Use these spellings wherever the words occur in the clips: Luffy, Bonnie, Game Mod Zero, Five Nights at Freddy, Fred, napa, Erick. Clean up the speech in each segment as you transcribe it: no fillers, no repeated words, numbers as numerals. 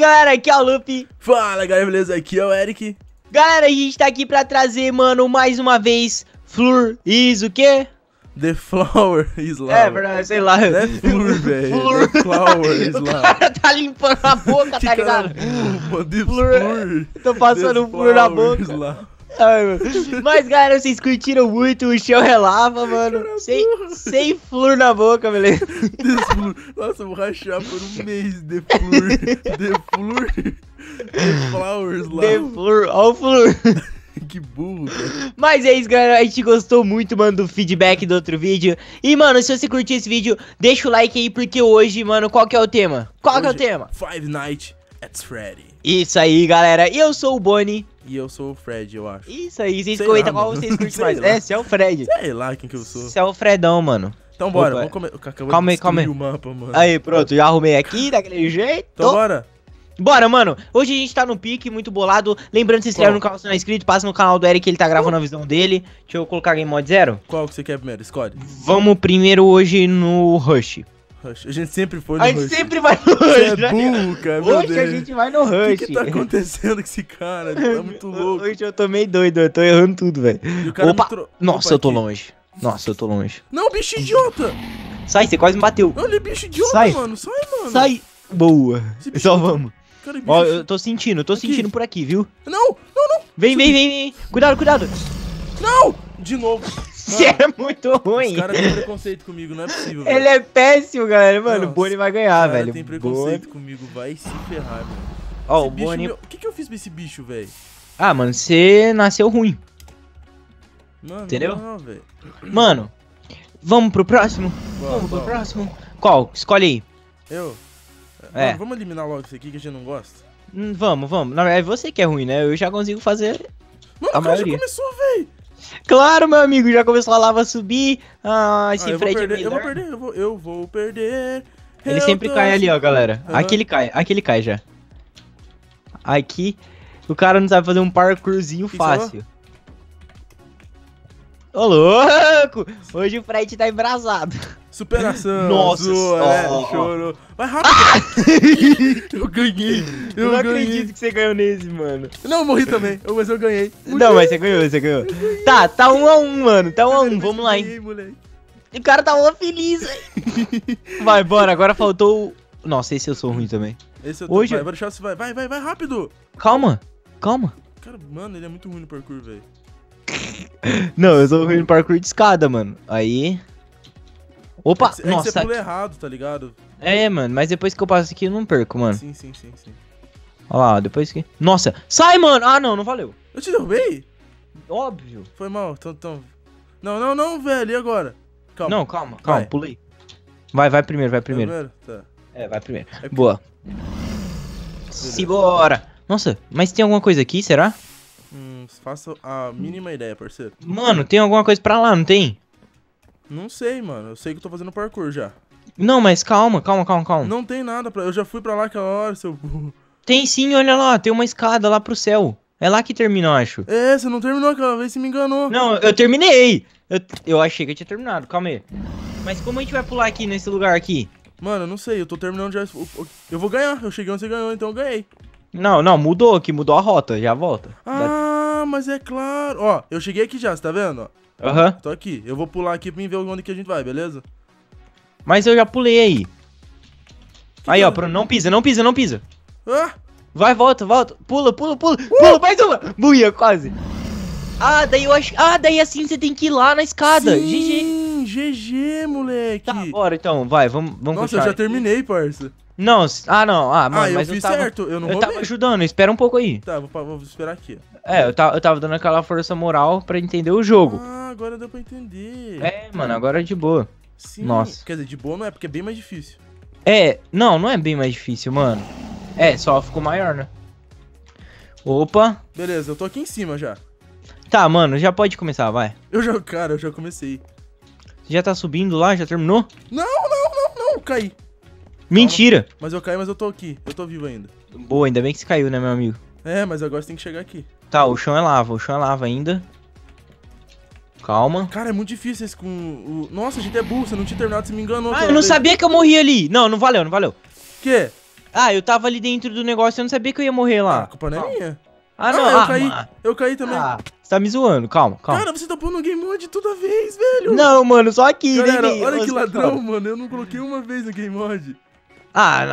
galera, aqui é o Luffy. Fala galera, beleza? Aqui é o Eric. Galera, a gente tá aqui pra trazer, mano, mais uma vez Flor is o quê? The Flower is Lava. É, verdade, sei lá. É Flor, velho. The Flower is Lava. O cara tá limpando a boca, tá ligado? Flor. Tô passando um flor na boca. Ai, mano. Mas, galera, vocês curtiram muito o chão é lava, mano. Sem flor na boca, beleza? Nossa, eu vou rachar por um mês de flor. The Flowers Lava. The Flor, ó o Flor. Que burro, cara. Mas é isso, galera, a gente gostou muito, mano, do feedback do outro vídeo. E, mano, se você curtiu esse vídeo, deixa o like aí, porque hoje, mano, qual que é o tema? Qual que é o tema? Five Nights at Freddy. Isso aí, galera, e eu sou o Bonnie. E eu sou o Fred, eu acho. Isso aí, vocês comentam qual vocês curtem mais. É, se é o Fred. Sei lá quem que eu sou. Se é o Fredão, mano. Então bora, vamos comer. Calma aí, calma aí. O mapa, mano. Aí, pronto, já arrumei aqui, daquele jeito. Então bora. Bora, mano. Hoje a gente tá no pique, muito bolado. Lembrando, se inscreve no canal se não é inscrito. Passa no canal do Eric, ele tá gravando a visão dele. Deixa eu colocar Game Mod Zero. Qual que você quer primeiro? Escolhe. Vamos primeiro hoje no Rush. Rush. A gente sempre foi no Rush. A gente sempre vai no Rush, né? É burro, cara, meu Deus. Hoje a gente vai no Rush. O que tá acontecendo com esse cara? Ele tá muito louco. Hoje eu tô meio doido, eu tô errando tudo, velho. Nossa, eu tô longe. Nossa, eu tô longe. Não, bicho idiota. Sai, você quase me bateu. Olha, bicho idiota, mano. Sai, mano. Sai. Boa. Só vamos. Cara, ó, eu tô sentindo por aqui, viu? Não, não, não. Vem. Cuidado, cuidado. Não! De novo. Você é muito ruim. Os caras têm preconceito comigo, não é possível. Ele é péssimo, galera. Mano, o Bonnie vai ganhar, velho. Ele tem preconceito comigo, vai se ferrar, velho. Ó, o Bonnie... O que eu fiz pra esse bicho, velho? Ah, mano, você nasceu ruim. Mano, entendeu? Não, velho. Mano, vamos pro próximo? Vamos pro próximo. Qual? Escolhe aí. Eu? É. Mano, vamos eliminar logo isso aqui que a gente não gosta? Vamos. Na verdade, você que é ruim, né? Eu já consigo fazer. Mano, a maioria. Já começou, velho. Claro, meu amigo, já começou a lava subir. Ah, esse Fred. Eu vou perder. Ele sempre cai ali, ó, galera. Uhum. Aqui ele cai já. Aqui. O cara não sabe fazer um parkourzinho fácil. Ô, louco! Hoje o Fred tá embrasado. Superação. Nossa, chorou. Vai rápido. Eu ganhei. Eu não acredito que você ganhou nesse, mano. Não, eu morri também, mas eu ganhei. Não, mas você ganhou. Tá 1 a 1, mano. Tá 1 a 1, vamos lá, hein. O cara tá mó feliz, velho. Vai, bora, agora faltou... Nossa, esse eu sou ruim também. Esse eu tô... Hoje... Vai, rápido. Calma. Cara, mano, ele é muito ruim no parkour, velho. Não, eu sou ruim no parkour de escada, mano. Aí... Opa, é que nossa. Você pula errado, tá ligado? É, mano, mas depois que eu passo aqui eu não perco, mano. Sim. Olha lá, depois que... Nossa, sai, mano! Ah, não valeu. Eu te derrubei? Óbvio. Foi mal, então... Não, velho, e agora? Calma. Não, calma, pulei. Vai primeiro. Tá. É, vai primeiro. É... Boa. Simbora! Nossa, mas tem alguma coisa aqui, será? Faço a mínima ideia, parceiro. Mano, tem alguma coisa pra lá, não tem? Não sei, mano. Eu sei que eu tô fazendo parkour já. Não, mas calma. Não tem nada pra... Eu já fui pra lá aquela hora, seu burro. Tem sim, olha lá. Tem uma escada lá pro céu. É lá que termina, eu acho. É, você não terminou aquela vez, você me enganou. Não, eu terminei. Eu achei que eu tinha terminado, calma aí. Mas como a gente vai pular aqui, nesse lugar aqui? Mano, eu não sei. Eu tô terminando já... Eu vou ganhar. Eu cheguei onde você ganhou, então eu ganhei. Não, mudou aqui. Mudou a rota. Já volta. Ah, mas é claro. Ó, eu cheguei aqui já, você tá vendo, ó? Aham. Tô aqui. Eu vou pular aqui pra mim ver onde que a gente vai, beleza? Mas eu já pulei aí. Aí, ó, não pisa. Ah! Vai, volta. Pula. Pula, mais uma. Buia, quase. Ah, daí eu acho... Ah, daí assim você tem que ir lá na escada. Sim, GG, moleque. Tá, bora então, vai, vamos continuar. Nossa, eu já terminei, parça. Não, mano, mas eu fiz certo, eu não vou. Eu tava ajudando, espera um pouco aí. Tá, vou esperar aqui. É, eu tava dando aquela força moral pra entender o jogo. Ah, agora deu pra entender. É, mano, agora é de boa. Sim, nossa. Quer dizer, de boa não é, porque é bem mais difícil. É, não é bem mais difícil, mano. É, só ficou maior, né? Opa. Beleza, eu tô aqui em cima já. Tá, mano, já pode começar, vai. Cara, eu já comecei. Você já tá subindo lá, já terminou? Não, caí. Mentira! Calma. Mas eu caí, mas eu tô aqui. Eu tô vivo ainda. Boa, ainda bem que você caiu, né, meu amigo? É, mas agora você tem que chegar aqui. Tá, o chão é lava ainda. Calma. Cara, é muito difícil esse com... Nossa, a gente é burro, você não tinha terminado, você me enganou. Ah, eu não sabia que eu morri ali. Não valeu. Quê? Ah, eu tava ali dentro do negócio, eu não sabia que eu ia morrer lá. A culpa não é minha. Ah, não. Eu caí também. Ah, você tá me zoando, calma. Cara, você tá pondo no Game Mod toda vez, velho. Não, mano, só aqui. Galera, olha que ladrão, mano. Eu não coloquei uma vez no Game Mod. Ah,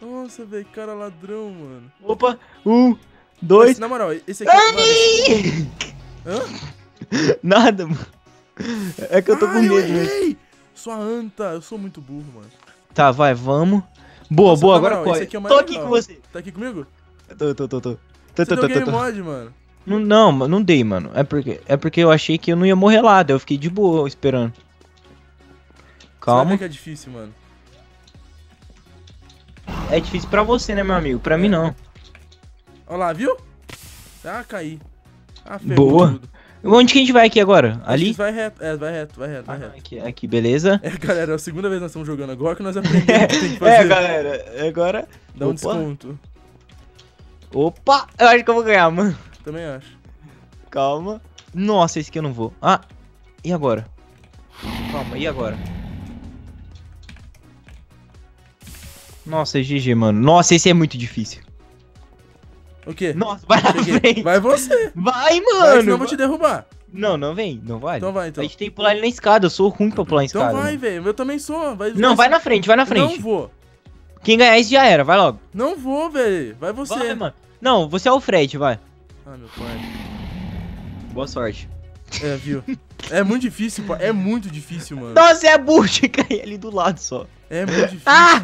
não. Nossa, velho, cara ladrão, mano. Opa, 1, 2... Mas, na moral, esse aqui... Hã? Nada, mano. É que eu tô com medo. Errei. Sua anta, eu sou muito burro, mano. Tá, vai, vamos. Boa, nossa, boa, agora corre. Aqui é tô aqui com você. Tá aqui comigo? Tô. Você deu Game Mod, mano. Não dei, mano. É porque eu achei que eu não ia morrer lá, daí eu fiquei de boa esperando. Calma. Sabe que é difícil, mano. É difícil pra você, né, meu amigo? Pra mim, não. Olha lá, viu? Ah, caí. Ah, boa. Tudo. Onde que a gente vai aqui agora? Ali? Vai reto, vai reto. Aqui, beleza? É, galera, é a segunda vez que nós estamos jogando agora que nós aprendemos o que tem que fazer. É, galera, agora... Dá um desconto. Opa, eu acho que eu vou ganhar, mano. Também acho. Calma. Nossa, esse aqui eu não vou. Ah, e agora? Calma, e agora? Nossa, GG, mano. Nossa, esse é muito difícil. O quê? Nossa, vai na frente. Vai você. Vai, mano. Vai, senão eu vou te derrubar. Não vem. Não vai. Então vai, então. A gente tem que pular ali na escada. Eu sou ruim pra pular na escada. Então vai, velho. Eu também sou. Não, vai na frente, vai na frente. Não vou. Quem ganhar isso já era. Vai logo. Não vou, velho. Vai você. Vai, mano. Não, você é o Fred, vai. Ah, meu pai. Boa sorte. É, viu? É muito difícil, pô. É muito difícil, mano. Nossa, é burro. Caí ali do lado só. É muito difícil. Ah,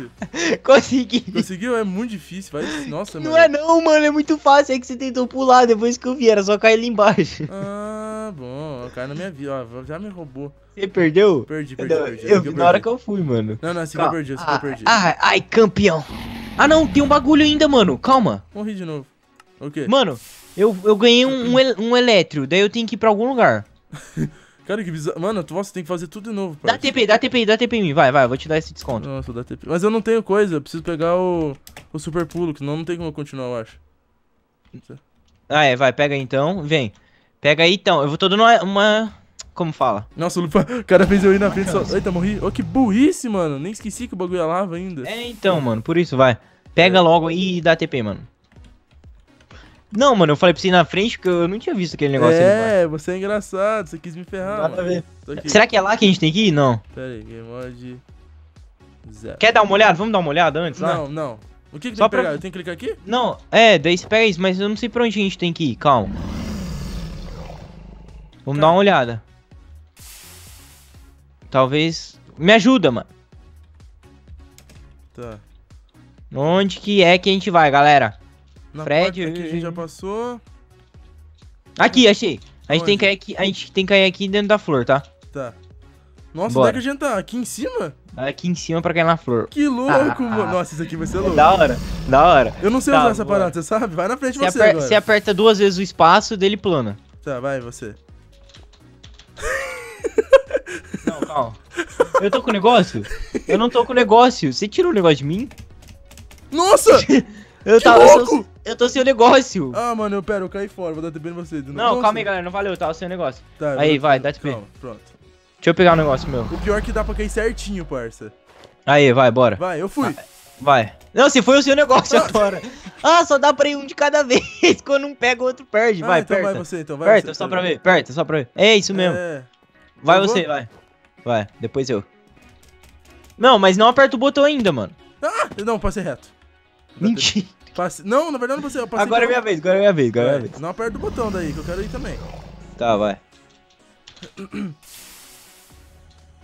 consegui. Conseguiu? É muito difícil. Vai. Nossa, mano. Não é não, mano. É muito fácil. É que você tentou pular depois que eu vi. Era só cair ali embaixo. Ah, bom. Caiu na minha vida. Ó, já me roubou. Você perdeu? Perdi. Eu vi na hora que eu fui, mano. Não, esse aqui eu perdi. Ai, campeão. Ah, não. Tem um bagulho ainda, mano. Calma. Morri de novo. O quê? Mano, eu ganhei um elétrio. Daí eu tenho que ir pra algum lugar. Cara, que bizarro. Mano, você tem que fazer tudo de novo, parceiro. Dá TP em mim. Vai, eu vou te dar esse desconto. Nossa, dá TP. Mas eu não tenho coisa, eu preciso pegar o super pulo, que senão não tem como eu continuar, eu acho. Ah, é, vai, pega aí então. Vem. Pega aí então. Eu tô dando uma... Como fala? Nossa, o cara fez eu ir na frente só... Eita, morri. Ô, que burrice, mano. Nem esqueci que o bagulho é lava ainda. É, então, mano. Por isso, vai. Pega logo aí e dá TP, mano. Não, mano, eu falei pra você ir na frente porque eu não tinha visto aquele negócio ali. É, você é engraçado, você quis me ferrar. Nada a ver. Será que é lá que a gente tem que ir? Não. Pera aí, Game Mod Zero. Quer dar uma olhada? Vamos dar uma olhada antes lá? Não. O que tem que pegar? Eu tenho que clicar aqui? Não, daí você pega isso, mas eu não sei pra onde a gente tem que ir, calma. Vamos dar uma olhada. Talvez... Me ajuda, mano. Tá. Onde que a gente vai, galera? Na Fred, aqui a gente já passou. Aqui, achei. A gente tem que cair aqui dentro da flor, tá? Tá. Nossa, onde é que a gente tá? Aqui em cima? Aqui em cima pra cair na flor. Que louco, mano. Nossa, isso aqui vai ser louco. Da hora. Eu não sei usar essa parada, você sabe? Vai na frente você agora. Você aperta 2 vezes o espaço, dele plana. Tá, vai, você. Não, calma. Eu tô com o negócio? Eu não tô com o negócio. Você tirou o negócio de mim? Nossa! Eu tô sem o negócio. Ah, mano, eu caí fora, vou dar TP em você. Não, calma aí, galera, não valeu, eu tava sem o negócio. Tá, aí, vai, dá TP. Pronto. Deixa eu pegar o negócio meu. O pior é que dá pra cair certinho, parça. Aí, vai, bora. Vai, eu fui. Vai. Não, se foi o seu negócio agora. Ah, só dá pra ir um de cada vez. Quando um pega, o outro perde. Vai, então aperta. Vai você. Aperta, só pra ver. Aperta, só pra ver. É isso mesmo. Vai você, vai. Vai, depois eu. Não, mas não aperta o botão ainda, mano. Ah, não, passei reto. Mentira. Não, na verdade não passei. Agora é minha vez, agora é minha vez. Não aperta o botão daí, que eu quero ir também. Tá, vai.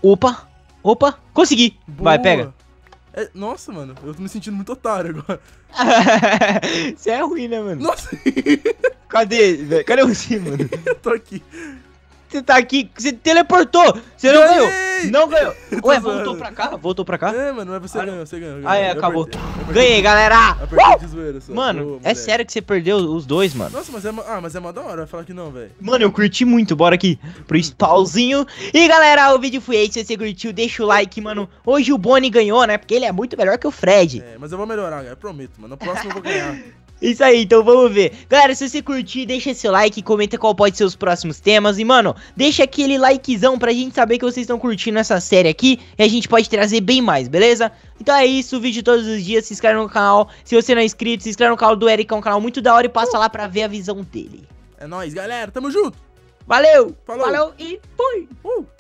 Opa. Consegui. Boa. Vai, pega. É, nossa, mano, eu tô me sentindo muito otário agora. Você é ruim, né, mano? Nossa. Cadê você, mano? Eu tô aqui. Você tá aqui, você teleportou! Você não ganhou! Não ganhou! Ué, voltou pra cá? É, mano, mas você ganhou, você ganhou. Ah, é, acabou. Ganhei, galera! Apertei de zoeira, só. Mano, é sério que você perdeu os dois, mano. Nossa, mas é mó da hora, vai falar que não, velho. Mano, eu curti muito, bora aqui pro spawnzinho. E galera, o vídeo foi esse, se você curtiu, deixa o like, mano. Hoje o Bonnie ganhou, né? Porque ele é muito melhor que o Fred. É, mas eu vou melhorar, eu prometo, mano. No próximo eu vou ganhar. Isso aí, então vamos ver. Galera, se você curtir, deixa seu like, comenta qual pode ser os próximos temas. E, mano, deixa aquele likezão pra gente saber que vocês estão curtindo essa série aqui. E a gente pode trazer bem mais, beleza? Então é isso, vídeo todos os dias, se inscreve no canal. Se você não é inscrito, se inscreve no canal do Eric, é um canal muito da hora. E passa lá pra ver a visão dele. É nóis, galera, tamo junto. Valeu, falou e fui.